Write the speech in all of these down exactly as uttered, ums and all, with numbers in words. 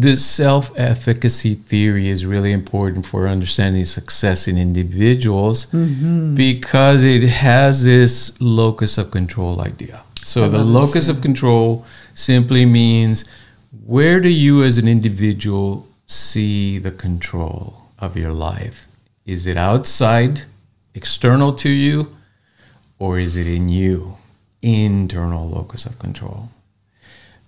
the self-efficacy theory is really important for understanding success in individuals, mm-hmm. because it has this locus of control idea. So I the locus of control simply means, where do you as an individual see the control of your life? Is it outside, external to you, or is it in you? Internal locus of control.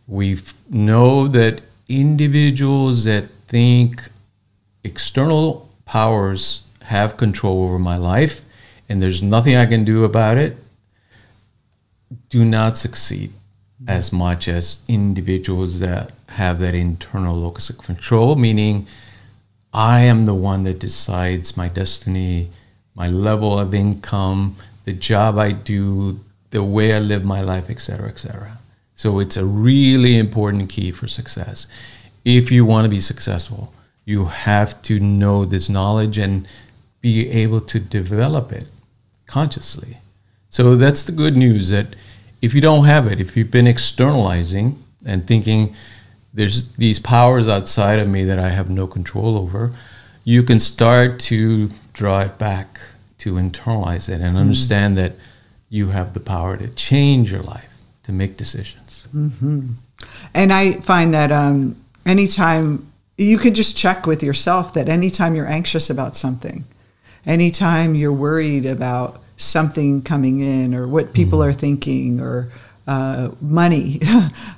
We know that individuals that think external powers have control over my life and there's nothing I can do about it do not succeed as much as individuals that have that internal locus of control, meaning I am the one that decides my destiny, my level of income, the job I do, the way I live my life, et cetera, et cetera. So it's a really important key for success. If you want to be successful, you have to know this knowledge and be able to develop it consciously. So that's the good news, that if you don't have it, if you've been externalizing and thinking there's these powers outside of me that I have no control over, you can start to draw it back, to internalize it and understand mm-hmm. that you have the power to change your life, to make decisions. Mm-hmm. And I find that um, anytime, you can just check with yourself that anytime you're anxious about something, anytime you're worried about something coming in or what people mm-hmm. are thinking or uh, money,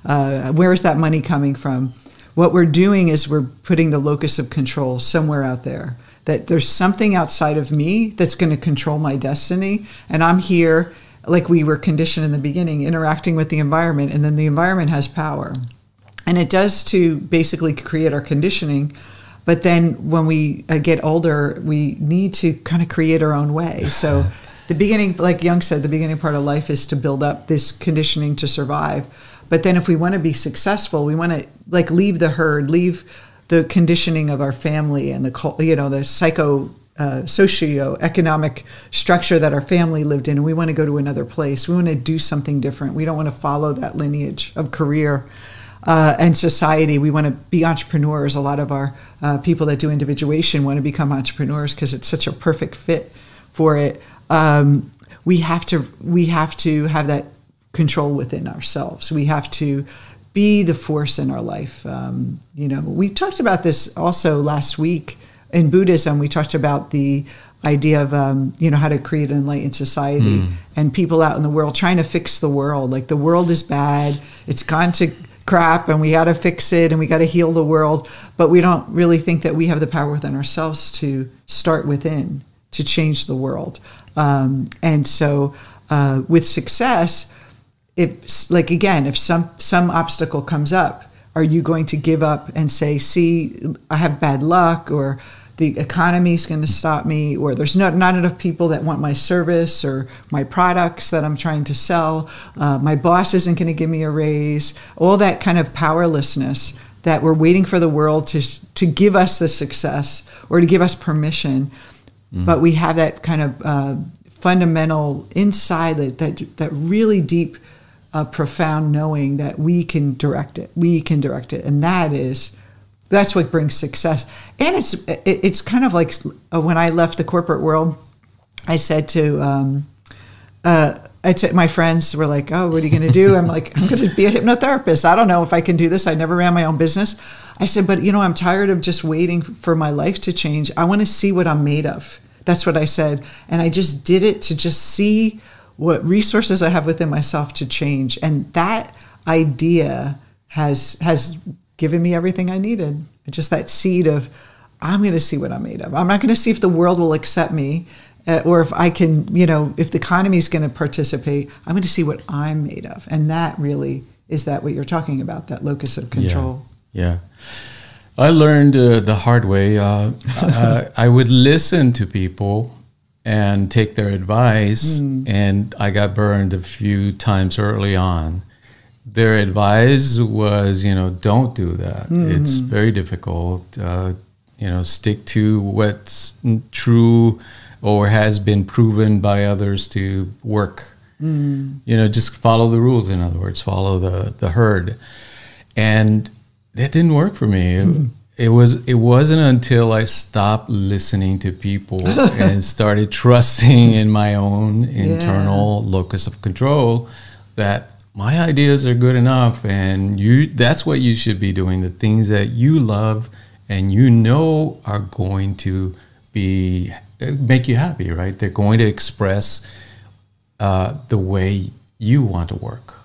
uh, where is that money coming from? What we're doing is we're putting the locus of control somewhere out there, that there's something outside of me that's going to control my destiny, and I'm here, like we were conditioned in the beginning, interacting with the environment, and then the environment has power. And it does to basically create our conditioning. But then when we uh, get older, we need to kind of create our own way. So the beginning, like Jung said, the beginning part of life is to build up this conditioning to survive. But then if we want to be successful, we want to like leave the herd, leave the conditioning of our family and the, you know, the psycho Uh, socio-economic structure that our family lived in, and we want to go to another place. We want to do something different. We don't want to follow that lineage of career uh, and society. We want to be entrepreneurs. A lot of our uh, people that do individuation want to become entrepreneurs because it's such a perfect fit for it. Um, we have to, we have to have that control within ourselves. We have to be the force in our life. Um, you know, we talked about this also last week. In Buddhism, we talked about the idea of, um, you know, how to create an enlightened society mm. and people out in the world trying to fix the world. Like the world is bad, it's gone to crap and we got to fix it and we got to heal the world. But we don't really think that we have the power within ourselves to start within, to change the world. Um, and so uh, with success, if, like, again, if some, some obstacle comes up, are you going to give up and say, see, I have bad luck, or the economy is going to stop me, or there's not, not enough people that want my service or my products that I'm trying to sell, uh, my boss isn't going to give me a raise, all that kind of powerlessness that we're waiting for the world to, to give us the success or to give us permission. Mm-hmm. But we have that kind of uh, fundamental inside, that, that, that really deep, a profound knowing that we can direct it, we can direct it. And that is, that's what brings success. And it's, it's kind of like when I left the corporate world, I said to, um, uh, I t- my friends were like, oh, what are you going to do? I'm like, I'm going to be a hypnotherapist. I don't know if I can do this. I never ran my own business. I said, but you know, I'm tired of just waiting for my life to change. I want to see what I'm made of. That's what I said. And I just did it to just see what resources I have within myself to change. And that idea has has given me everything I needed. Just that seed of, I'm going to see what I'm made of. I'm not going to see if the world will accept me uh, or if I can, you know, if the economy is going to participate. I'm going to see what I'm made of. And that really is that what you're talking about, that locus of control. Yeah. yeah. I learned uh, the hard way. Uh, I, I would listen to people and take their advice. Mm. And I got burned a few times early on. Their advice was, you know, don't do that. Mm. It's very difficult. Uh, you know, stick to what's true or has been proven by others to work. Mm. You know, just follow the rules, in other words, follow the, the herd. And that didn't work for me. It, it was, it wasn't until I stopped listening to people and started trusting in my own internal yeah. locus of control that my ideas are good enough, and you, that's what you should be doing, the things that you love and you know are going to be make you happy, right? They're going to express uh, the way you want to work.